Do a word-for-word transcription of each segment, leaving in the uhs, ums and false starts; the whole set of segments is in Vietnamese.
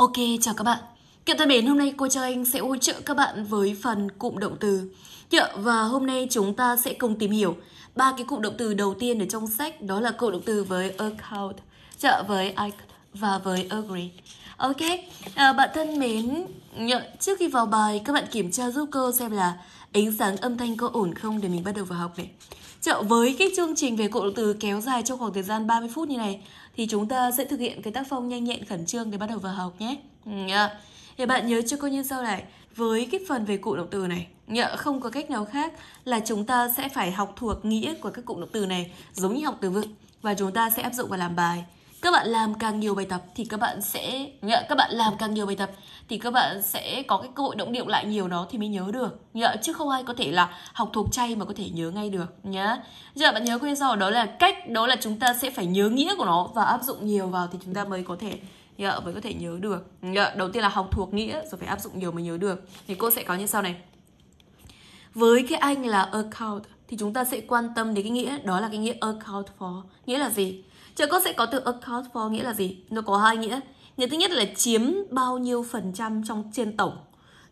Ok, chào các bạn. Các bạn thân mến, hôm nay cô Trang Anh sẽ hỗ trợ các bạn với phần cụm động từ. Và hôm nay chúng ta sẽ cùng tìm hiểu ba cái cụm động từ đầu tiên ở trong sách, đó là cụm động từ với account, với act và với agree. Ok, à, bạn thân mến, trước khi vào bài các bạn kiểm tra giúp cô xem là ánh sáng âm thanh có ổn không để mình bắt đầu vào học này. Chợ với cái chương trình về cụm động từ kéo dài trong khoảng thời gian ba mươi phút như này thì chúng ta sẽ thực hiện cái tác phong nhanh nhẹn khẩn trương để bắt đầu vào học nhé. Thì bạn nhớ cho cô như sau này, với cái phần về cụm động từ này, không có cách nào khác là chúng ta sẽ phải học thuộc nghĩa của các cụm động từ này, giống như học từ vựng, và chúng ta sẽ áp dụng và làm bài. Các bạn làm càng nhiều bài tập thì các bạn sẽ các bạn làm càng nhiều bài tập thì các bạn sẽ có cái cơ hội động điệu lại nhiều đó thì mới nhớ được. Chứ không ai có thể là học thuộc chay mà có thể nhớ ngay được nhá. Giờ bạn nhớ cái sau đó là cách, đó là chúng ta sẽ phải nhớ nghĩa của nó và áp dụng nhiều vào thì chúng ta mới có thể mới có thể nhớ được. Đầu tiên là học thuộc nghĩa rồi phải áp dụng nhiều mới nhớ được. Thì cô sẽ có như sau này. Với cái anh là account thì chúng ta sẽ quan tâm đến cái nghĩa, đó là cái nghĩa account for. Nghĩa là gì? Chợ có sẽ có từ account for nghĩa là gì? Nó có hai nghĩa. Nghĩa thứ nhất là chiếm bao nhiêu phần trăm trong trên tổng.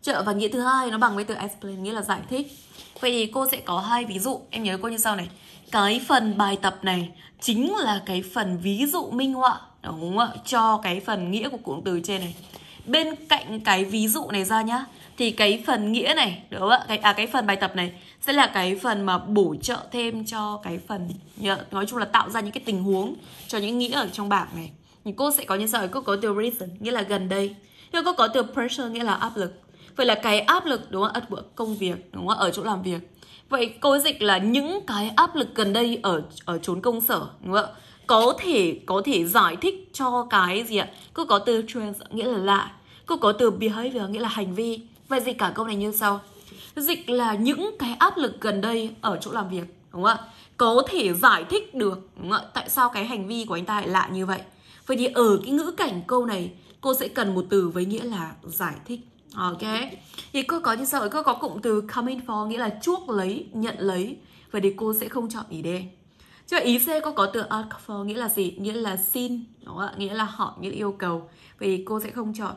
Chợ và nghĩa thứ hai nó bằng với từ explain nghĩa là giải thích. Vậy thì cô sẽ có hai ví dụ. Em nhớ cô như sau này. Cái phần bài tập này chính là cái phần ví dụ minh họa, đúng không ạ? Cho cái phần nghĩa của cụm từ trên này. Bên cạnh cái ví dụ này ra nhá, thì cái phần nghĩa này, đúng không ạ? Cái, à, cái phần bài tập này sẽ là cái phần mà bổ trợ thêm cho cái phần, nói chung là tạo ra những cái tình huống cho những nghĩa ở trong bảng này. Nhưng cô sẽ có như sau, cô có từ reason, nghĩa là gần đây. Rồi cô có từ pressure, nghĩa là áp lực. Vậy là cái áp lực, đúng không ạ? At work, công việc, đúng không ạ? Ở chỗ làm việc. Vậy cô dịch là những cái áp lực gần đây ở ở chốn công sở, đúng không ạ? Có thể, có thể giải thích cho cái gì ạ? Cô có từ trends, nghĩa là lại. Cô có từ behavior, nghĩa là hành vi. Vậy dịch cả câu này như sau. Dịch là những cái áp lực gần đây ở chỗ làm việc, đúng không ạ? Có thể giải thích được, đúng không ạ? Tại sao cái hành vi của anh ta lại lạ như vậy. Vậy thì ở cái ngữ cảnh câu này, cô sẽ cần một từ với nghĩa là giải thích. Ok. Thì cô có như sau, cô có cụm từ coming for, nghĩa là chuốc lấy, nhận lấy. Vậy thì cô sẽ không chọn ý D. Chứ ý C cô có từ ask for, nghĩa là gì? Nghĩa là xin, đúng không ạ? Nghĩa là hỏi, nghĩa là yêu cầu. Vậy thì cô sẽ không chọn.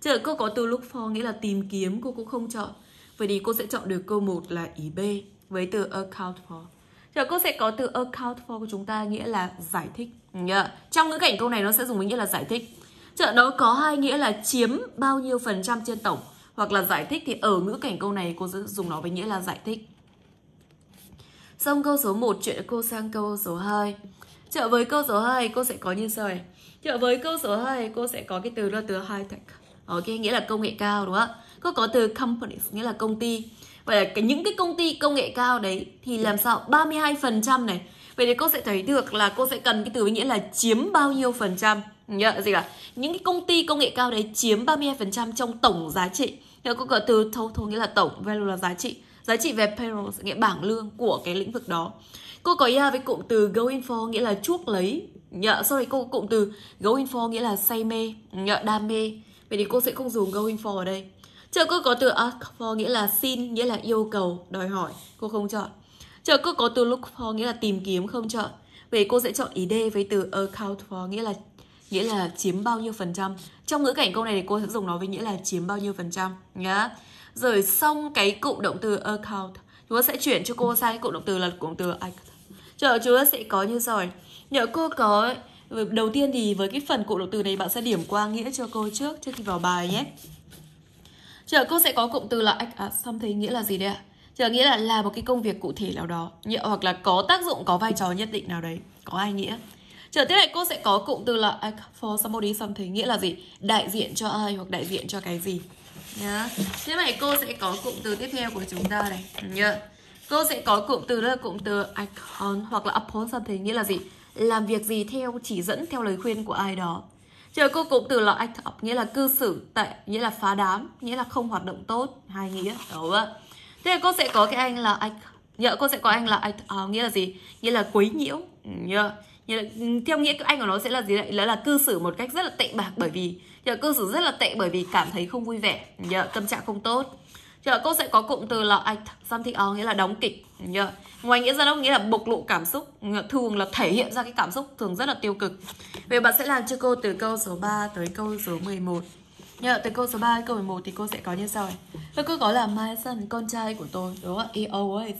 Chứ cô có từ look for, nghĩa là tìm kiếm, cô cũng không chọn. Vậy thì cô sẽ chọn được câu một là ý B với từ account for. Rồi cô sẽ có từ account for của chúng ta nghĩa là giải thích. Yeah. Trong ngữ cảnh câu này nó sẽ dùng với nghĩa là giải thích. Chợ nó có hai nghĩa là chiếm bao nhiêu phần trăm trên tổng hoặc là giải thích, thì ở ngữ cảnh câu này cô sẽ dùng nó với nghĩa là giải thích. Xong câu số một, chuyện cô sang câu số hai. Chợ với câu số hai cô sẽ có như sau này. Chợ với câu số hai cô sẽ có cái từ đó từ high tech. Ok, nghĩa là công nghệ cao, đúng không ạ? Cô có từ companies, nghĩa là công ty. Vậy là cái, những cái công ty công nghệ cao đấy thì làm sao? ba mươi hai phần trăm này. Vậy thì cô sẽ thấy được là cô sẽ cần cái từ với nghĩa là chiếm bao nhiêu phần trăm. Nhớ gì cả? Những cái công ty công nghệ cao đấy chiếm ba mươi hai phần trăm trong tổng giá trị. Nhớ cô có từ total, nghĩa là tổng, value là giá trị. Giá trị về payroll, nghĩa bảng lương của cái lĩnh vực đó. Cô có ia với cụm từ going for, nghĩa là chuốc lấy. Nhớ, sau đấy cô có cụm từ going for, nghĩa là say mê, nhớ, đam mê. Vậy thì cô sẽ không dùng going for ở đây. Chợ cô có từ ask for nghĩa là xin, nghĩa là yêu cầu, đòi hỏi, cô không chọn. Chợ cô có từ look for nghĩa là tìm kiếm, không chọn. Vậy cô sẽ chọn ý D với từ account for nghĩa là nghĩa là chiếm bao nhiêu phần trăm. Trong ngữ cảnh câu này thì cô sẽ dùng nó với nghĩa là chiếm bao nhiêu phần trăm nhá. Rồi xong cái cụm động từ account, chúng ta sẽ chuyển cho cô sang cái cụm động từ là cụm từ act. Chợ chúng ta sẽ có như sau này. Nhờ cô có đầu tiên thì với cái phần cụm động từ này bạn sẽ điểm qua nghĩa cho cô trước trước khi vào bài nhé. Chờ cô sẽ có cụm từ là act out something nghĩa là gì đây ạ? Chờ nghĩa là làm một cái công việc cụ thể nào đó, hoặc là có tác dụng, có vai trò nhất định nào đấy, có hai nghĩa. Chờ tiếp này cô sẽ có cụm từ là act for somebody something nghĩa là gì? Đại diện cho ai hoặc đại diện cho cái gì. Nhá. Tiếp này cô sẽ có cụm từ tiếp theo của chúng ta này. Nhá. Cô sẽ có cụm từ đó là cụm từ act on hoặc là upon something nghĩa là gì? Làm việc gì theo chỉ dẫn, theo lời khuyên của ai đó. Chờ cô cụm từ là act out nghĩa là cư xử tệ, nghĩa là phá đám, nghĩa là không hoạt động tốt, hai nghĩa, đúng không? Thế là cô sẽ có cái anh là act, nhớ cô sẽ có anh là act out nghĩa là gì? Nghĩa là quấy nhiễu, nhớ. Nghĩa là, theo nghĩa anh của nó sẽ là gì đấy? Là, là cư xử một cách rất là tệ bạc bởi vì, nhớ cư xử rất là tệ bởi vì cảm thấy không vui vẻ, nhớ tâm trạng không tốt. Chờ cô sẽ có cụm từ là act something out nghĩa là đóng kịch, nhớ. Ngoài nghĩa ra nó nghĩa là bộc lộ cảm xúc, thường là thể hiện ra cái cảm xúc thường rất là tiêu cực. Vậy bạn sẽ làm cho cô từ câu số ba tới câu số mười một. Nhờ từ câu số ba đến câu mười một thì cô sẽ có như sau này. Các cô có là my son, con trai của tôi, đúng không? He always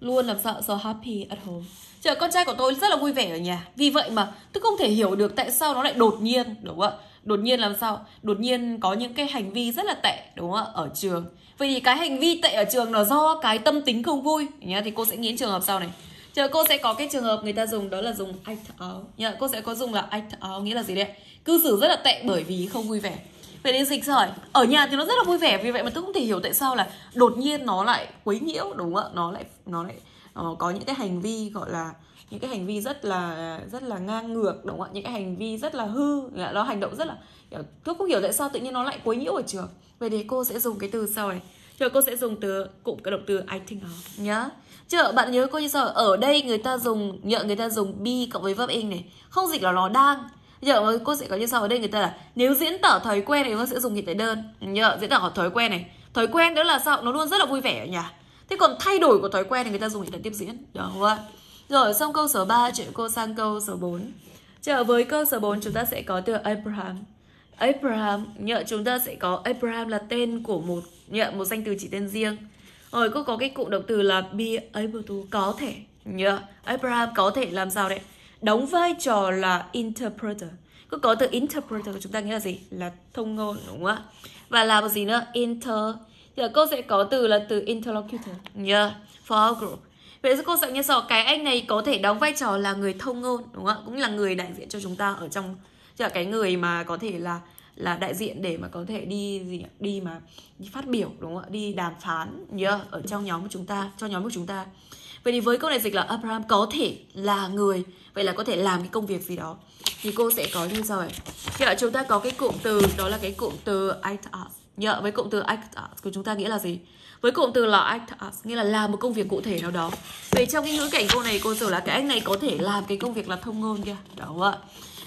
luôn làm sợ so happy at home. Chờ con trai của tôi rất là vui vẻ ở nhà. Vì vậy mà tôi không thể hiểu được tại sao nó lại đột nhiên, đúng không ạ? Đột nhiên làm sao? Đột nhiên có những cái hành vi rất là tệ, đúng không ạ? Ở trường. Vậy thì cái hành vi tệ ở trường là do cái tâm tính không vui nhá. Thì cô sẽ nghĩ trường hợp sau này. Chờ cô sẽ có cái trường hợp người ta dùng đó là dùng act out nhá. Cô sẽ có dùng là act out nghĩa là gì đấy? Cư xử rất là tệ bởi vì không vui vẻ. Vậy đến dịch rồi. Ở nhà thì nó rất là vui vẻ, vì vậy mà tôi không thể hiểu tại sao là đột nhiên nó lại quấy nhiễu, đúng không ạ? Nó lại nó lại nó có những cái hành vi gọi là những cái hành vi rất là rất là ngang ngược, đúng không ạ? Những cái hành vi rất là hư, nó hành động rất là tôi không hiểu tại sao tự nhiên nó lại quấy nhiễu ở trường. Vậy thì cô sẽ dùng cái từ sau này. Chờ cô sẽ dùng từ cụm cái động từ I think out nhá. Chờ bạn nhớ cô như sau, ở đây người ta dùng nhờ người ta dùng be cộng với verb in này, không dịch là nó đang. Giờ cô sẽ có như sau, ở đây người ta là nếu diễn tả thói quen thì nó sẽ dùng hiện tại đơn nhờ, diễn tả thói quen này, thói quen đó là sao, nó luôn rất là vui vẻ ở nhà. Thế còn thay đổi của thói quen thì người ta dùng hiện tại tiếp diễn, được không ạ? Rồi xong câu số ba, chuyển cô sang câu số bốn. Chờ với câu số bốn chúng ta sẽ có từ Abraham. Abraham nhờ, chúng ta sẽ có Abraham là tên của một nhờ, một danh từ chỉ tên riêng. Rồi cô có cái cụm động từ là be able to, có thể nhờ. Abraham có thể làm sao đấy? Đóng vai trò là interpreter. Cứ có từ interpreter của chúng ta nghĩa là gì? Là thông ngôn, đúng không ạ? Và là một gì nữa? Inter. Giờ cô sẽ có từ là từ interlocutor yeah, for our group. Vậy cô sẽ như sau, cái anh này có thể đóng vai trò là người thông ngôn, đúng không ạ? Cũng là người đại diện cho chúng ta ở trong, chứ là cái người mà có thể là là đại diện để mà có thể đi gì đi mà đi phát biểu, đúng không ạ? Đi đàm phán yeah, ở trong nhóm của chúng ta, cho nhóm của chúng ta. Vậy thì với câu này dịch là Abraham có thể là người, vậy là có thể làm cái công việc gì đó. Thì cô sẽ có như sau này. Giờ chúng ta có cái cụm từ đó là cái cụm từ act out. Nhờ với cụm từ act out của chúng ta nghĩa là gì? Với cụm từ là act out nghĩa là làm một công việc cụ thể nào đó. Vậy trong cái ngữ cảnh cô này cô tưởng là cái anh này có thể làm cái công việc là thông ngôn kia, đúng ạ.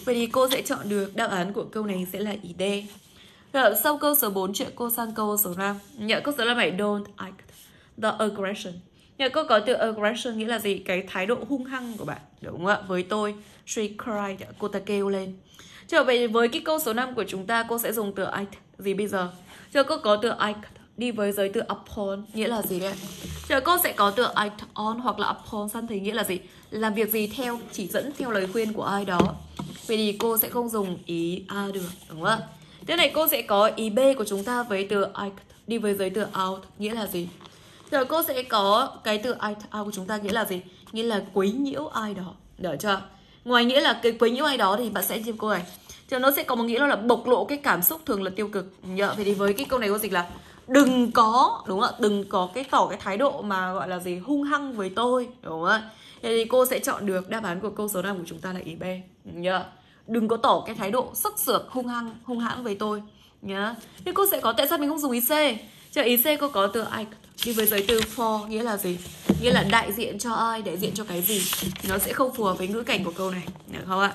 Vậy thì cô sẽ chọn được đáp án của câu này sẽ là ý D. Rồi sau câu số bốn chuyện cô sang câu số năm. Nhờ câu số là bảy don't act the aggression. Nhờ cô có từ aggression nghĩa là gì? Cái thái độ hung hăng của bạn, đúng không ạ? Với tôi, she cried, cô ta kêu lên. Trở về với cái câu số năm của chúng ta, cô sẽ dùng từ act gì bây giờ? Chờ cô có từ act đi với giới từ upon nghĩa là gì đấy? Chờ cô sẽ có từ act on hoặc là upon sẵn thì nghĩa là gì? Làm việc gì theo, chỉ dẫn theo lời khuyên của ai đó. Vậy thì cô sẽ không dùng ý A được, đúng không ạ? Thế này cô sẽ có ý B của chúng ta với từ act đi với giới từ out nghĩa là gì? Rồi cô sẽ có cái từ act out của chúng ta nghĩa là gì? Nghĩa là quấy nhiễu ai đó, được chưa? Ngoài nghĩa là cái quấy nhiễu ai đó thì bạn sẽ dịch cô này. Rồi nó sẽ có một nghĩa đó là bộc lộ cái cảm xúc thường là tiêu cực. Nhờ vậy thì với cái câu này cô dịch là đừng có, đúng không ạ? Đừng có cái tỏ cái thái độ mà gọi là gì? Hung hăng với tôi, đúng không ạ? Thế thì cô sẽ chọn được đáp án của câu số năm của chúng ta là ý B. Nhờ đừng có tỏ cái thái độ sắc sược hung hăng, hung hãn với tôi nhá. Thế cô sẽ có tại sao mình không dùng ý C? Chờ ý C cô có từ act đi với giới từ for nghĩa là gì? Nghĩa là đại diện cho ai, đại diện cho cái gì. Nó sẽ không phù hợp với ngữ cảnh của câu này, được không ạ?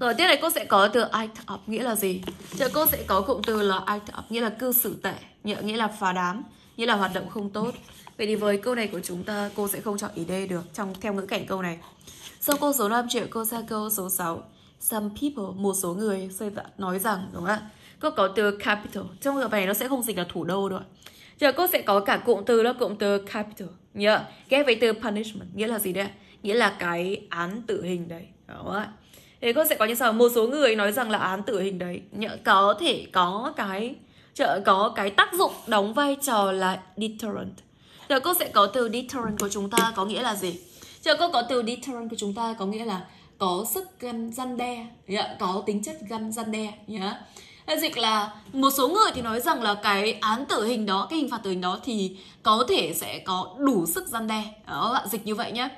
Rồi tiếp này cô sẽ có từ act out nghĩa là gì? Chờ cô sẽ có cụm từ là act out nghĩa là cư xử tệ, nghĩa là phá đám, nghĩa là hoạt động không tốt. Vậy thì với câu này của chúng ta cô sẽ không chọn ý D được trong theo ngữ cảnh câu này. Sau câu số năm chuyển cô sang câu số sáu. Some people, một số người nói rằng, đúng không ạ? Cô có từ capital. Trong trường hợp này nó sẽ không dịch là thủ đô đâu ạ. Giờ cô sẽ có cả cụm từ đó, cụm từ capital nhớ ghép với từ punishment nghĩa là gì đấy? Nghĩa là cái án tử hình đấy, đúng không ạ? Thế cô sẽ có như sau, một số người nói rằng là án tử hình đấy nhớ có thể có cái chợ có cái tác dụng đóng vai trò là deterrent. Giờ cô sẽ có từ deterrent của chúng ta có nghĩa là gì? Giờ cô có từ deterrent của chúng ta có nghĩa là có sức gan răn đe, có tính chất gan răn đe nhớ. Dịch là một số người thì nói rằng là cái án tử hình đó, cái hình phạt tử hình đó thì có thể sẽ có đủ sức răn đe. Đó bạn dịch như vậy nhé.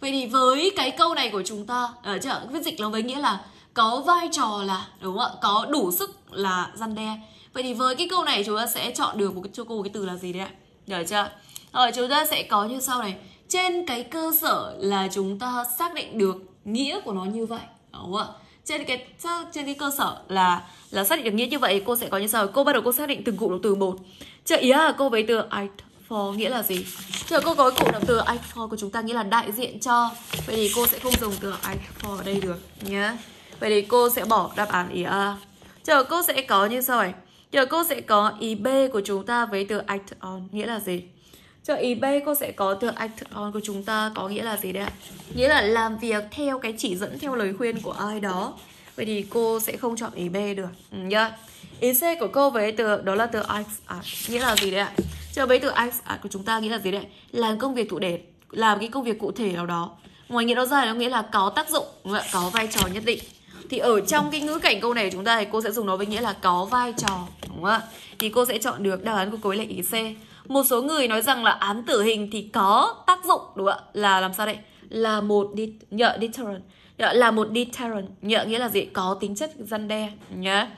Vậy thì với cái câu này của chúng ta ở chợ viết dịch nó với nghĩa là có vai trò là, đúng không ạ? Có đủ sức là răn đe. Vậy thì với cái câu này chúng ta sẽ chọn được một cái cho cô cái từ là gì đấy ạ? Được chưa? Rồi chúng ta sẽ có như sau này. Trên cái cơ sở là chúng ta xác định được nghĩa của nó như vậy, đúng không ạ? Trên cái trên cái cơ sở là là xác định được nghĩa như vậy, cô sẽ có như sau. Cô bắt đầu cô xác định từng cụm động từ một. Chờ ý là cô với từ act for nghĩa là gì? Chờ cô có cụm động từ act for của chúng ta nghĩa là đại diện cho. Vậy thì cô sẽ không dùng từ act for ở đây được nhé. Vậy thì cô sẽ bỏ đáp án ý A. Giờ cô sẽ có như sau này. Giờ cô sẽ có ý B của chúng ta với từ act on nghĩa là gì? Giờ ý B cô sẽ có từ act on của chúng ta có nghĩa là gì đây ạ? Nghĩa là làm việc theo cái chỉ dẫn, theo lời khuyên của ai đó. Vậy thì cô sẽ không chọn ý B được. Ừ, yeah. Ý C của cô với từ đó là từ act out nghĩa là gì đây ạ? Giờ với từ act out của chúng ta nghĩa là gì đây? Làm công việc cụ thể, làm cái công việc cụ thể nào đó. Ngoài nghĩa nó ra nó nghĩa là có tác dụng, có vai trò nhất định. Thì ở trong cái ngữ cảnh câu này chúng ta thì cô sẽ dùng nó với nghĩa là có vai trò, đúng không ạ? Thì cô sẽ chọn được đáp án của cô là ý C. Một số người nói rằng là án tử hình thì có tác dụng, đúng không ạ? Là làm sao đây? Là một đi nhợ deterrent. Là một deterrent, nhợ nghĩa là gì? Có tính chất răn đe nhá.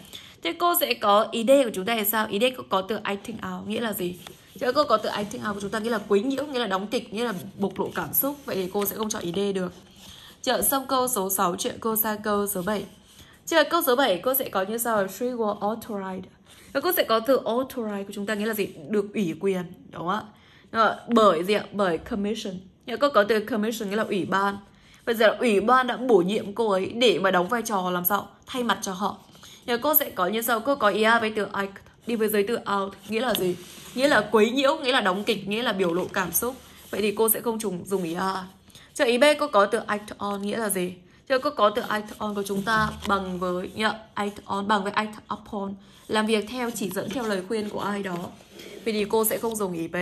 Thế cô sẽ có ý D của chúng ta là sao? Ý D có, có từ acting out nghĩa là gì? Chứ cô có từ acting out của chúng ta nghĩa là quấy nhiễu, nghĩa là đóng kịch, nghĩa là bộc lộ cảm xúc. Vậy thì cô sẽ không chọn ý D được. Chợ xong câu số sáu, chuyện cô sang câu số bảy. Chợ câu số bảy cô sẽ có như sau là she was authorized. Và cô sẽ có từ authorized của chúng ta nghĩa là gì? Được ủy quyền, đúng không ạ? Bởi gì ạ? Bởi commission. Nghĩa cô có từ commission nghĩa là ủy ban. Bây giờ là ủy ban đã bổ nhiệm cô ấy để mà đóng vai trò làm sao? Thay mặt cho họ. Nghĩa cô sẽ có như sau, cô có ý A với từ act đi với giới từ out nghĩa là gì? Nghĩa là quấy nhiễu, nghĩa là đóng kịch, nghĩa là biểu lộ cảm xúc. Vậy thì cô sẽ không dùng, dùng ý A. Chờ ý B cô có từ act on nghĩa là gì? Chờ cô có từ act on của chúng ta bằng với yeah, act on bằng với act upon, làm việc theo chỉ dẫn, theo lời khuyên của ai đó. Vậy thì cô sẽ không dùng ý B.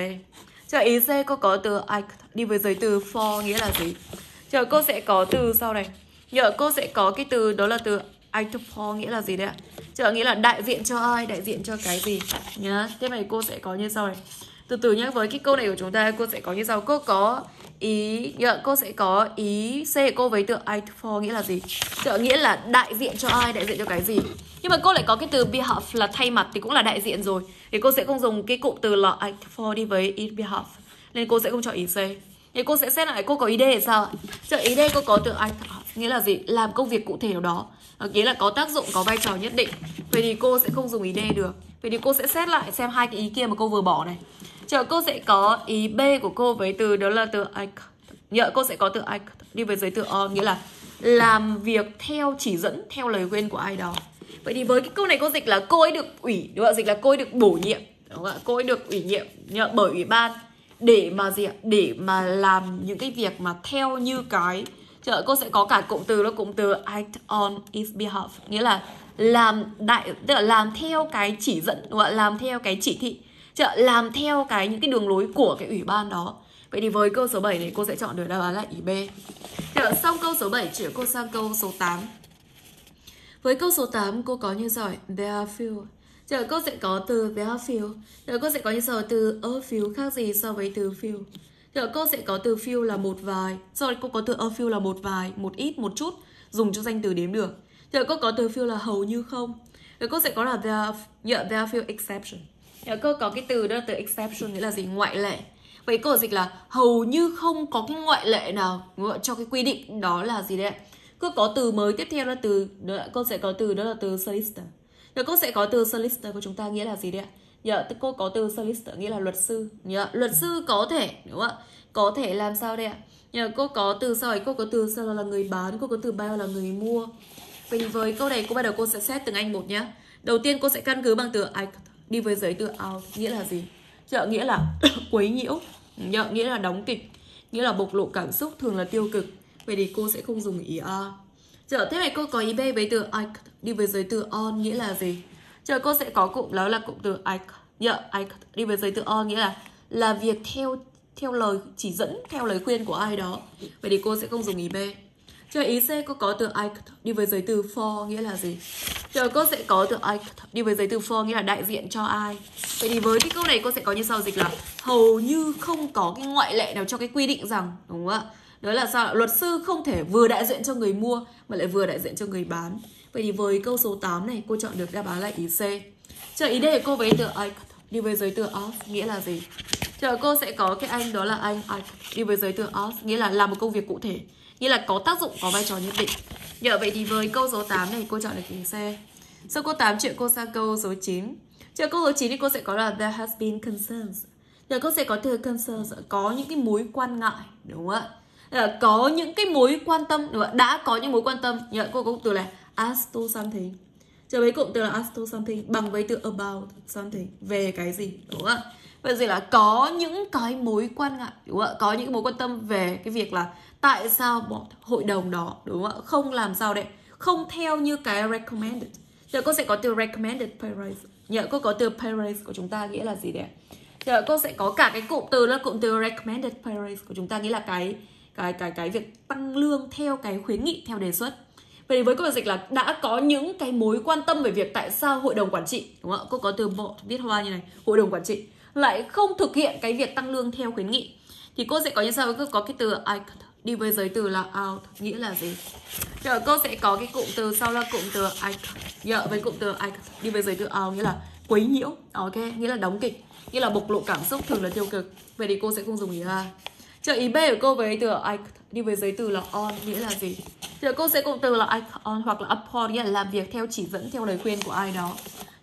Chờ ý C cô có từ act đi với giới từ for nghĩa là gì? Chờ cô sẽ có từ sau này. Nhờ cô sẽ có cái từ đó là từ act for nghĩa là gì đấy ạ? Chờ nghĩa là đại diện cho ai, đại diện cho cái gì nhá. Thế này cô sẽ có như sau này. Từ từ nhé, với cái câu này của chúng ta cô sẽ có như sau. Cô có ý nhờ, cô sẽ có ý C của cô với từ act for nghĩa là gì? Trợ nghĩa là đại diện cho ai, đại diện cho cái gì. Nhưng mà cô lại có cái từ behalf là thay mặt thì cũng là đại diện rồi. Thì cô sẽ không dùng cái cụm từ là act for đi với in behalf, nên cô sẽ không chọn ý C. Thì cô sẽ xét lại cô có ý D là sao? Trợ ý D cô có từ act nghĩa là gì? Làm công việc cụ thể nào đó, nghĩa là có tác dụng, có vai trò nhất định. Vậy thì cô sẽ không dùng ý D được. Vậy thì cô sẽ xét lại xem hai cái ý kia mà cô vừa bỏ này. Chờ cô sẽ có ý B của cô với từ đó là từ act. Nhờ cô sẽ có từ act đi với giới từ on nghĩa là làm việc theo chỉ dẫn, theo lời khuyên của ai đó. Vậy thì với cái câu này cô dịch là cô ấy được ủy, đúng không? Dịch là cô ấy được bổ nhiệm, đúng không? Cô ấy được ủy nhiệm nhờ bởi ủy ban để mà gì ạ? Để mà làm những cái việc mà theo như cái. Chờ cô sẽ có cả cụm từ đó, cụm từ act on his behalf nghĩa là làm đại, tức là làm theo cái chỉ dẫn, đúng không? Làm theo cái chỉ thị. Chợ làm theo cái những cái đường lối của cái ủy ban đó. Vậy thì với câu số bảy này cô sẽ chọn được đáp án là ý B. Chợ xong câu số bảy chuyển cô sang câu số tám. Với câu số tám cô có như sau, there are few. Chợ cô sẽ có từ there are few. Chợ cô sẽ có như sau từ a few khác gì so với từ few. Chợ cô sẽ có từ few là một vài. Sau đấy cô có từ a few là một vài, một ít, một chút, dùng cho danh từ đếm được. Chợ cô có từ few là hầu như không. Rồi cô sẽ có là there are, yeah, there are few exceptions. Cô có cái từ đó là từ exception nghĩa là gì? Ngoại lệ. Vậy cô dịch là hầu như không có cái ngoại lệ nào cho cái quy định đó là gì đấy. Cô có từ mới tiếp theo là từ đó, cô sẽ có từ đó là từ solicitor. Rồi cô sẽ có từ solicitor của chúng ta nghĩa là gì đấy? Nhờ cô có từ solicitor nghĩa là luật sư. Nhờ luật sư có thể, đúng không ạ? Có thể làm sao đây ạ? Nhờ cô có từ sau ấy, cô có từ seller là người bán, cô có từ buyer là người mua. Vậy với câu này cô bắt đầu cô sẽ xét từng anh một nhá. Đầu tiên cô sẽ căn cứ bằng từ act đi với giới từ out nghĩa là gì? Chợ nghĩa là quấy nhiễu, nhợ nghĩa là đóng kịch, nghĩa là bộc lộ cảm xúc, thường là tiêu cực. Vậy thì cô sẽ không dùng ý A. Chợ thế này cô có ý B với từ act đi với giới từ on nghĩa là gì? Chợ cô sẽ có cụm đó là cụm từ act. Nhợ act đi với giới từ on nghĩa là là việc theo theo lời chỉ dẫn, theo lời khuyên của ai đó. Vậy thì cô sẽ không dùng ý B. Chờ ý C cô có từ act đi với giới từ for nghĩa là gì? Chờ cô sẽ có từ act đi với giới từ for nghĩa là đại diện cho ai. Vậy thì với cái câu này cô sẽ có như sau, dịch là hầu như không có cái ngoại lệ nào cho cái quy định rằng, đúng không ạ? Đó là sao? Luật sư không thể vừa đại diện cho người mua mà lại vừa đại diện cho người bán. Vậy thì với câu số tám này cô chọn được đáp án là ý C. Chờ ý D cô với từ act đi với giới từ off nghĩa là gì? Chờ cô sẽ có cái anh đó là anh act đi với giới từ off nghĩa là làm một công việc cụ thể, nghĩa là có tác dụng, có vai trò nhất định. Nhờ vậy thì với câu số tám này cô chọn được ý C. Sau câu tám chuyện cô sang câu số chín. Chuyện câu số chín thì cô sẽ có là there has been concerns. Nhờ cô sẽ có từ concerns, có những cái mối quan ngại, đúng không ạ? Là có những cái mối quan tâm, đúng không? Đã có những mối quan tâm. Nhờ cô có từ là as to something. Trở với cụm từ là as to something bằng với từ about something, về cái gì, đúng không ạ? Vậy gì là có những cái mối quan ngại, đúng không ạ? Có những mối quan tâm về cái việc là tại sao bọn hội đồng đó, đúng không ạ? Không làm sao đấy, không theo như cái recommended. Giờ cô sẽ có từ recommended parents. Nhớ cô có từ parents của chúng ta nghĩa là gì đấy? Giờ cô sẽ có cả cái cụm từ là cụm từ recommended parents của chúng ta nghĩa là cái cái cái cái việc tăng lương theo cái khuyến nghị, theo đề xuất. Vậy với câu dịch là đã có những cái mối quan tâm về việc tại sao hội đồng quản trị, đúng không ạ? Cô có từ bộ viết hoa như này, hội đồng quản trị lại không thực hiện cái việc tăng lương theo khuyến nghị. Thì cô sẽ có như sau, cô có cái từ act đi với giới từ là out nghĩa là gì. Giờ cô sẽ có cái cụm từ sau là cụm từ act. Giờ với cụm từ act đi với giới từ out nghĩa là quấy nhiễu. Ok, nghĩa là đóng kịch, nghĩa là bộc lộ cảm xúc thường là tiêu cực. Vậy thì cô sẽ không dùng ý A. Chờ ý B của cô với từ act đi với giới từ là on nghĩa là gì. Giờ cô sẽ cụm từ là act on hoặc là upon nghĩa là làm việc theo chỉ dẫn, theo lời khuyên của ai đó.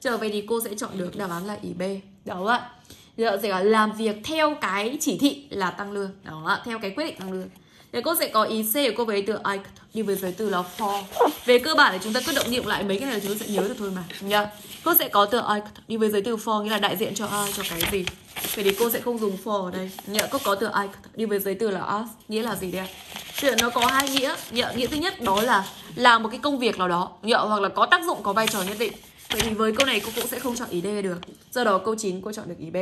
Trở về thì cô sẽ chọn được đáp án là ý B. Đó ạ. Giờ sẽ là làm việc theo cái chỉ thị là tăng lương. Đó ạ, theo cái quyết định tăng lương. Giờ cô sẽ có ý C của cô với từ act đi với giới từ là for. Về cơ bản thì chúng ta cứ động nghiệm lại mấy cái này là chúng ta sẽ nhớ được thôi mà. Nhá. Cô sẽ có từ act đi với giới từ for nghĩa là đại diện cho ai, cho cái gì. Vậy thì cô sẽ không dùng for ở đây. Nhớ cô có từ act đi với giới từ là us nghĩa là gì đây? Chuyện nó có hai nghĩa. Nhớ nghĩa thứ nhất đó là làm một cái công việc nào đó, nhớ hoặc là có tác dụng, có vai trò nhất định. Vậy thì với câu này cô cũng sẽ không chọn ý D được. Do đó câu chín cô chọn được ý B.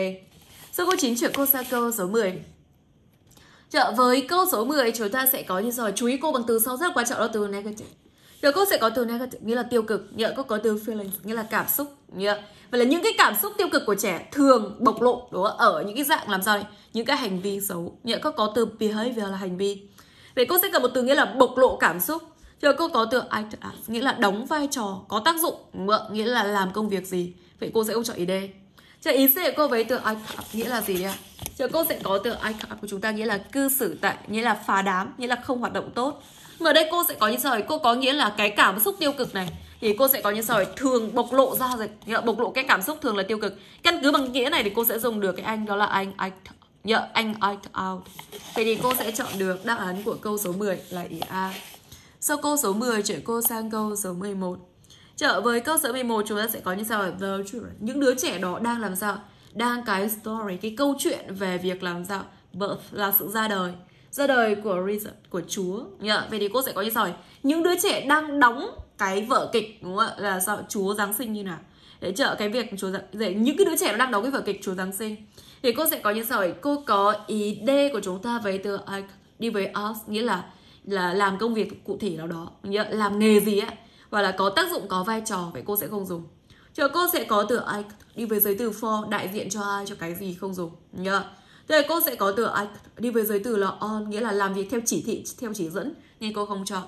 Sau câu chín chuyển cô sang câu số mười. Chợ với câu số mười chúng ta sẽ có như sau, chú ý cô bằng từ sau rất quan trọng đó từ negative. Giờ cô sẽ có từ negative nghĩa là tiêu cực, nhớ cô có từ feelings nghĩa là cảm xúc, nhớ. Vậy là những cái cảm xúc tiêu cực của trẻ thường bộc lộ, đúng không? Ở những cái dạng làm sao này, những cái hành vi xấu, nhớ cô có từ behavior là hành vi. Vậy cô sẽ cần một từ nghĩa là bộc lộ cảm xúc. Giờ cô có từ act out nghĩa là đóng vai trò, có tác dụng, đúng không? Nghĩa là làm công việc gì. Vậy cô sẽ không chọn ý D. Chờ ý C của cô với từ act out nghĩa là gì đây ạ? Chờ cô sẽ có từ act out của chúng ta nghĩa là cư xử tệ, nghĩa là phá đám, nghĩa là không hoạt động tốt. Mà ở đây cô sẽ có như sau, cô có nghĩa là cái cảm xúc tiêu cực này thì cô sẽ có như sau, thường bộc lộ ra rồi, nhớ bộc lộ cái cảm xúc thường là tiêu cực. Căn cứ bằng nghĩa này thì cô sẽ dùng được cái anh đó là anh act, nhớ anh act out. Vậy thì cô sẽ chọn được đáp án của câu số mười là ý A. Sau câu số mười chuyển cô sang câu số mười một. Trở với câu số mười một chúng ta sẽ có như sau, the children, những đứa trẻ đó đang làm sao? Đang cái story, cái câu chuyện về việc làm sao? Birth là sự ra đời. Ra đời của reason, của Chúa. Yeah. Vậy thì cô sẽ có như sau này. Những đứa trẻ đang đóng cái vở kịch, đúng không ạ? Là sao? Chúa Giáng sinh như nào? Để trợ cái việc Chúa Giáng... Những cái đứa trẻ nó đang đóng cái vở kịch Chúa Giáng sinh. Thì cô sẽ có như sau này. Cô có ý D của chúng ta với từ act đi với us nghĩa là là làm công việc cụ thể nào đó, yeah. Làm nghề gì ấy, hoặc là có tác dụng, có vai trò. Vậy cô sẽ không dùng. Chờ cô sẽ có từ act đi với giới từ for, đại diện cho ai, cho cái gì, không dùng, yeah. Thế cô sẽ có từ act đi với giới từ là on nghĩa là làm việc theo chỉ thị, theo chỉ dẫn, nên cô không chọn.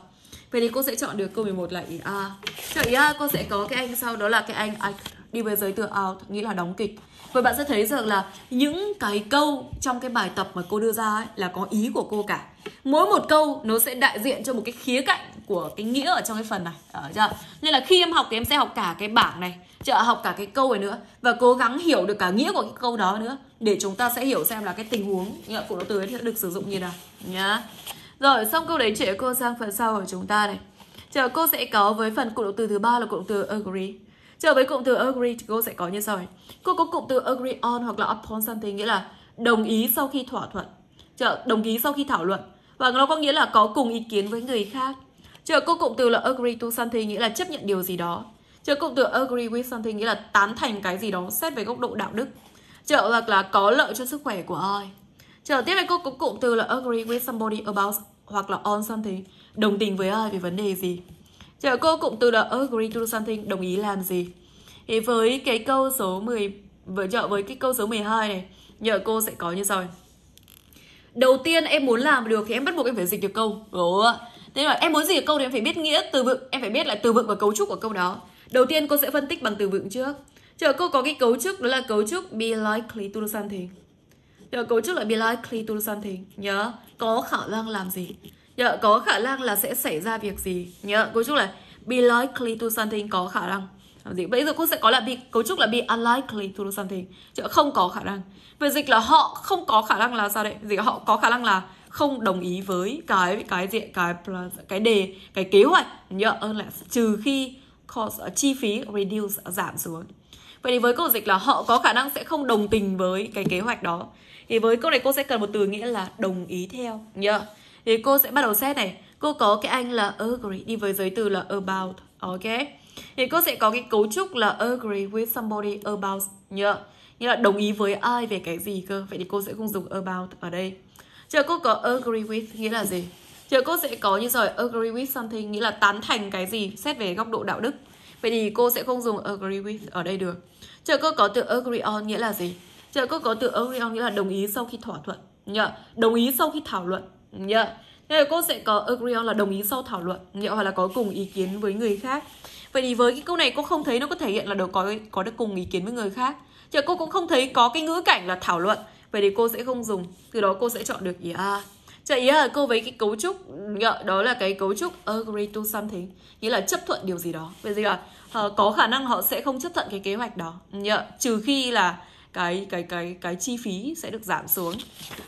Vậy thì cô sẽ chọn được câu mười một là ý A. Cho ý A cô sẽ có cái anh sau đó là cái anh act đi với giới từ out nghĩa là đóng kịch. Vậy bạn sẽ thấy rằng là những cái câu trong cái bài tập mà cô đưa ra ấy, là có ý của cô cả. Mỗi một câu nó sẽ đại diện cho một cái khía cạnh của cái nghĩa ở trong cái phần này. Đó, chưa? Nên là khi em học thì em sẽ học cả cái bảng này, chợ học cả cái câu này nữa và cố gắng hiểu được cả nghĩa của cái câu đó nữa để chúng ta sẽ hiểu xem là cái tình huống của nó từ ấy sẽ được sử dụng như nào nhá. Rồi xong câu đấy chuyển cô sang phần sau của chúng ta này. Chờ cô sẽ có với phần cụm từ thứ ba là cụm từ agree. Chờ với cụm từ agree thì cô sẽ có như sau này. Cô có cụm từ agree on hoặc là upon something nghĩa là đồng ý sau khi thỏa thuận. Chờ đồng ý sau khi thảo luận. Và nó có nghĩa là có cùng ý kiến với người khác. Chờ cô cụm từ là agree to something nghĩa là chấp nhận điều gì đó. Chờ cụm từ agree with something nghĩa là tán thành cái gì đó xét về góc độ đạo đức. Chờ hoặc là có lợi cho sức khỏe của ai. Chờ tiếp theo cô có cụm từ là agree with somebody about hoặc là on something, đồng tình với ai về vấn đề gì. Chờ cô cụm từ là agree to something, đồng ý làm gì. Thì với cái câu số mười, với trợ với cái câu số mười hai này, nhờ cô sẽ có như sau. Đầu tiên em muốn làm được thì em bắt buộc em phải dịch được câu. Đúng ạ. Thế là em muốn dịch được câu thì em phải biết nghĩa từ vựng, em phải biết là từ vựng và cấu trúc của câu đó. Đầu tiên cô sẽ phân tích bằng từ vựng trước. Chờ cô có cái cấu trúc đó là cấu trúc be likely to do something. Chờ cấu trúc là be likely to do something, nhớ, có khả năng làm gì. Nhớ, có khả năng là sẽ xảy ra việc gì. Nhớ, cấu trúc là be likely to do something, có khả năng. Gì? Bây giờ cô sẽ có là bị cấu trúc là be unlikely to do something, chợ không có khả năng. Về dịch là họ không có khả năng là sao đấy? Dịch họ có khả năng là không đồng ý với cái cái diện cái cái đề cái kế hoạch, nhớ, unless trừ khi cost, chi phí reduce, giảm xuống. Vậy thì với câu dịch là họ có khả năng sẽ không đồng tình với cái kế hoạch đó. Thì với câu này cô sẽ cần một từ nghĩa là đồng ý theo nhá. Yeah. Thì cô sẽ bắt đầu xét này. Cô có cái anh là agree đi với giới từ là about. Ok. Thì cô sẽ có cái cấu trúc là agree with somebody about nhá. Yeah. Nghĩa là đồng ý với ai về cái gì cơ. Vậy thì cô sẽ không dùng about ở đây. Chờ cô có agree with nghĩa là gì? Chờ cô sẽ có như rồi agree with something nghĩa là tán thành cái gì xét về góc độ đạo đức. Vậy thì cô sẽ không dùng agree with ở đây được. Chờ cô có từ agree on nghĩa là gì? Chờ cô có từ agree on nghĩa là đồng ý sau khi thỏa thuận nhá. Đồng ý sau khi thảo luận nhá. Thế là cô sẽ có agree on là đồng ý sau thảo luận nhá, hoặc là có cùng ý kiến với người khác. Vậy thì với cái câu này cô không thấy nó có thể hiện là được có có được cùng ý kiến với người khác. Chờ cô cũng không thấy có cái ngữ cảnh là thảo luận. Vậy thì cô sẽ không dùng. Từ đó cô sẽ chọn được ý A. Chờ ý A cô với cái cấu trúc đó là cái cấu trúc agree to something, nghĩa là chấp thuận điều gì đó. Vậy gì là có khả năng họ sẽ không chấp thuận cái kế hoạch đó nhờ, trừ khi là cái cái cái cái chi phí sẽ được giảm xuống.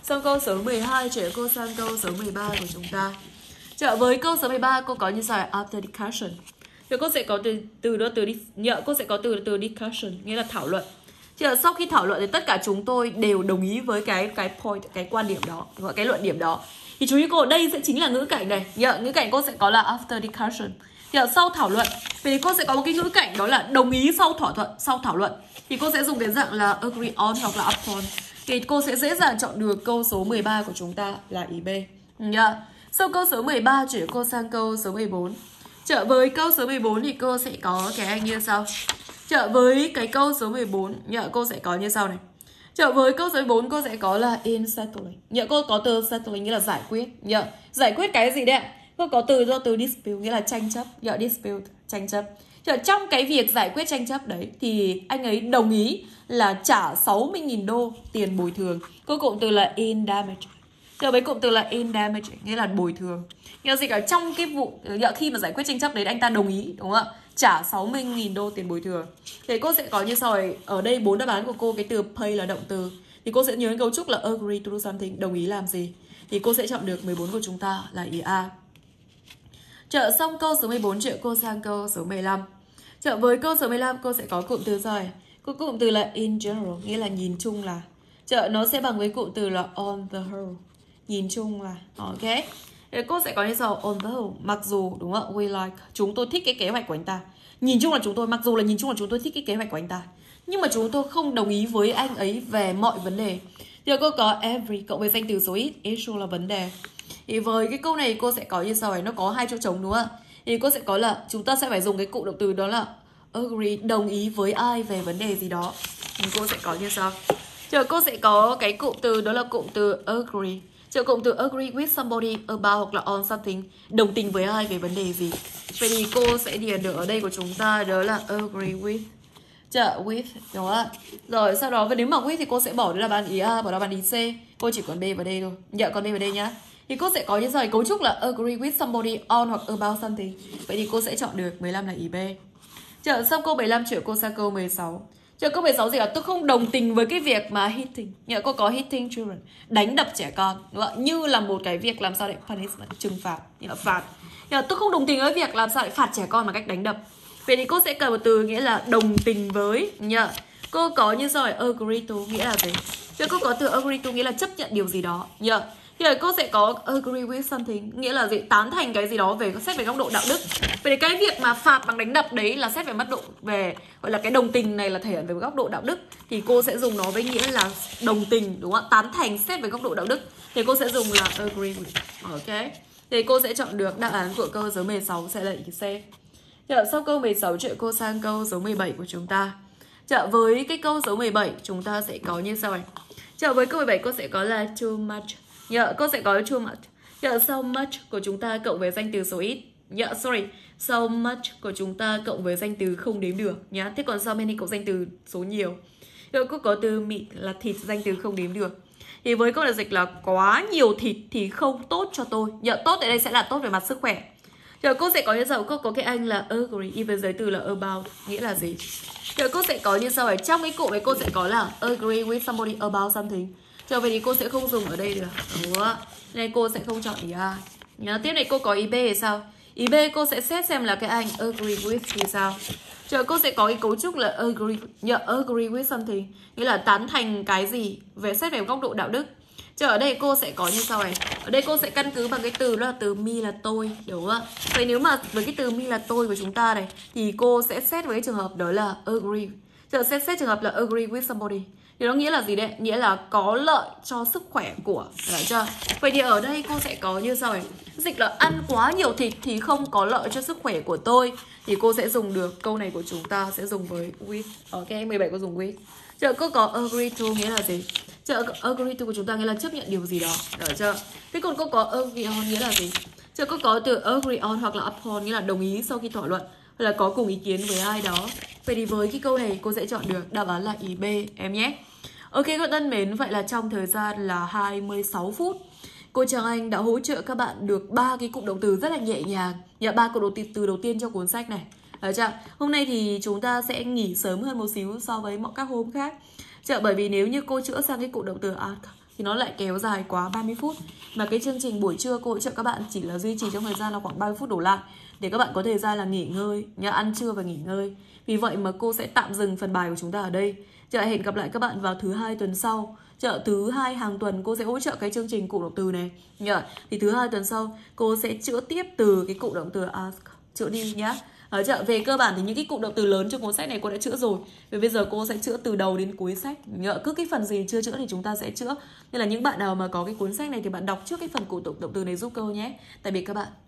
Xong câu số mười hai, chuyển cô sang câu số mười ba của chúng ta. Chờ với câu số mười ba cô có như sau là after discussion. Rồi cô sẽ có từ từ đó từ nhờ cô sẽ có từ từ discussion nghĩa là thảo luận. Chờ sau khi thảo luận thì tất cả chúng tôi đều đồng ý với cái cái point, cái quan điểm đó, gọi cái luận điểm đó. Thì chú ý cô đây sẽ chính là ngữ cảnh này nhờ, ngữ cảnh cô sẽ có là after discussion. Thì sau thảo luận, vậy thì cô sẽ có một cái ngữ cảnh đó là đồng ý sau thỏa thuận, sau thảo luận. Thì cô sẽ dùng cái dạng là agree on hoặc là upon. Thì cô sẽ dễ dàng chọn được câu số mười ba của chúng ta là ý B nhá. Sau câu số mười ba chuyển cô sang câu số mười bốn. Trở với câu số mười bốn thì cô sẽ có cái anh như sau. Trở với cái câu số mười bốn nhá, cô sẽ có như sau này. Trở với câu số mười bốn cô sẽ có là in settling. Nhá, cô có từ settling nghĩa là giải quyết nhá. Giải quyết cái gì đấy? Cô có từ do từ dispute nghĩa là tranh chấp, yeah, dispute tranh chấp. Chờ trong cái việc giải quyết tranh chấp đấy thì anh ấy đồng ý là trả sáu mươi nghìn đô tiền bồi thường. Cô cụm từ là in damage. Chờ với cụm từ là in damage nghĩa là bồi thường. Nghĩa gì cả trong cái vụ khi mà giải quyết tranh chấp đấy anh ta đồng ý đúng không ạ? Trả sáu mươi nghìn đô tiền bồi thường. Thế cô sẽ có như sau này, ở đây bốn đáp án của cô cái từ pay là động từ. Thì cô sẽ nhớ cấu trúc là agree to do something, đồng ý làm gì. Thì cô sẽ chọn được mười bốn của chúng ta là ý A. Chợ xong câu số mười bốn chuyển cô sang câu số mười lăm. Chợ với câu số mười lăm cô sẽ có cụm từ rồi. Cô cụm từ là in general, nghĩa là nhìn chung là. Chợ nó sẽ bằng với cụm từ là on the whole, nhìn chung là. Ok. Thế cô sẽ có như sau on the whole, mặc dù đúng không? We like, chúng tôi thích cái kế hoạch của anh ta. Nhìn chung là chúng tôi, mặc dù là nhìn chung là chúng tôi thích cái kế hoạch của anh ta. Nhưng mà chúng tôi không đồng ý với anh ấy về mọi vấn đề. Giờ cô có every cộng với danh từ số ít, issue là vấn đề. Thì với cái câu này cô sẽ có như sau này, nó có hai chỗ trống đúng không? Thì cô sẽ có là chúng ta sẽ phải dùng cái cụm động từ đó là agree, đồng ý với ai về vấn đề gì đó. Thì cô sẽ có như sau. Chờ cô sẽ có cái cụm từ đó là cụm từ agree. Chờ cụm từ agree with somebody about hoặc là on something, đồng tình với ai về vấn đề gì. Vậy thì cô sẽ điền được ở đây của chúng ta đó là agree with. Chờ with đúng không? Rồi sau đó nếu mà with thì cô sẽ bỏ đó là ban ý A, bỏ đó ban ý C. Cô chỉ còn B và D thôi. Dạ còn B và D nhá. Thì cô sẽ có như sau cấu trúc là agree with somebody on hoặc about something. Vậy thì cô sẽ chọn được mười lăm là ý B. Chờ xong câu mười lăm chuyển cô sang câu mười sáu. Chờ câu mười sáu gì là tôi không đồng tình với cái việc mà hitting. Nhờ cô có hitting children, đánh đập trẻ con, đúng không? Như là một cái việc làm sao để punishment, trừng phạt, như là phạt. Nhờ tôi không đồng tình với việc làm sao để phạt trẻ con bằng cách đánh đập. Vậy thì cô sẽ cần một từ nghĩa là đồng tình với nhờ. Cô có như sau agree to nghĩa là gì? Chờ cô có từ agree to nghĩa là chấp nhận điều gì đó nhờ. Thì cô sẽ có agree with something, nghĩa là gì? Tán thành cái gì đó về xét về góc độ đạo đức. Vậy thì cái việc mà phạt bằng đánh đập đấy là xét về mức độ về gọi là cái đồng tình này là thể hiện về góc độ đạo đức. Thì cô sẽ dùng nó với nghĩa là đồng tình đúng không ạ? Tán thành xét về góc độ đạo đức. Thì cô sẽ dùng là agree with. Ok. Thì cô sẽ chọn được đáp án của câu số mười sáu sẽ là ý C. Chợ sau câu mười sáu chuyện cô sang câu số mười bảy của chúng ta. Chợ với cái câu số mười bảy chúng ta sẽ có như sau này. Chợ với câu mười bảy cô sẽ có là too much. Nhờ cô sẽ có too much. Nhờ so much của chúng ta cộng với danh từ số ít. Nhờ sorry, so much của chúng ta cộng với danh từ không đếm được nhá. Thế còn so many cộng danh từ số nhiều. Rồi cô có từ meat là thịt, danh từ không đếm được. Thì với câu là dịch là quá nhiều thịt thì không tốt cho tôi. Nhờ tốt tại đây sẽ là tốt về mặt sức khỏe. Rồi cô sẽ có như sau, cô có cái anh là agree với giới từ là about, nghĩa là gì? Rồi cô sẽ có như sau này, trong cái cụm này cô sẽ có là agree with somebody about something. Trở về thì cô sẽ không dùng ở đây được. Đúng. Nên cô sẽ không chọn ý A. Nhớ tiếp này cô có ý B thì sao? Ý B cô sẽ xét xem là cái anh agree with thì sao. Chờ cô sẽ có cái cấu trúc là agree, yeah, agree with something, nghĩa là tán thành cái gì, về xét về góc độ đạo đức. Chờ ở đây cô sẽ có như sau này. Ở đây cô sẽ căn cứ bằng cái từ đó là từ me là tôi, đúng không ạ? Vậy nếu mà với cái từ me là tôi của chúng ta này thì cô sẽ xét với cái trường hợp đó là agree. Chờ xét xét trường hợp là agree with somebody. Điều đó nghĩa là gì đấy? Nghĩa là có lợi cho sức khỏe của, phải chưa? Vậy thì ở đây cô sẽ có như sau này. Dịch là ăn quá nhiều thịt thì không có lợi cho sức khỏe của tôi. Thì cô sẽ dùng được câu này của chúng ta sẽ dùng với with. Ok, mười bảy cô dùng with. Chờ cô có agree to nghĩa là gì? Chờ agree to của chúng ta nghĩa là chấp nhận điều gì đó, được chưa? Thế còn cô có agree on nghĩa là gì? Chờ cô có từ agree on hoặc là upon nghĩa là đồng ý sau khi thảo luận, hoặc là có cùng ý kiến với ai đó. Vậy thì với cái câu này cô sẽ chọn được đáp án là ý B em nhé. Ok các bạn thân mến, vậy là trong thời gian là hai mươi sáu phút, cô Trang Anh đã hỗ trợ các bạn được ba cái cụm động từ rất là nhẹ nhàng, nhờ ba cụm động từ đầu tiên trong cuốn sách này. Đấy chưa? Hôm nay thì chúng ta sẽ nghỉ sớm hơn một xíu so với mọi các hôm khác. Chợ bởi vì nếu như cô chữa sang cái cụm động từ act thì nó lại kéo dài quá ba mươi phút, mà cái chương trình buổi trưa cô hỗ trợ các bạn chỉ là duy trì trong thời gian là khoảng ba mươi phút đổ lại để các bạn có thời gian là nghỉ ngơi, nhờ ăn trưa và nghỉ ngơi. Vì vậy mà cô sẽ tạm dừng phần bài của chúng ta ở đây. Chợ hẹn gặp lại các bạn vào thứ hai tuần sau. Chợ thứ hai hàng tuần cô sẽ hỗ trợ cái chương trình cụm động từ này. Nhờ thì thứ hai tuần sau cô sẽ chữa tiếp từ cái cụm động từ ask, chữa đi nhá. Ở chợ về cơ bản thì những cái cụm động từ lớn trong cuốn sách này cô đã chữa rồi. Vì bây giờ cô sẽ chữa từ đầu đến cuối sách. Nhờ cứ cái phần gì chưa chữa thì chúng ta sẽ chữa. Nên là những bạn nào mà có cái cuốn sách này thì bạn đọc trước cái phần cụm động từ này giúp cô nhé. Tạm biệt các bạn.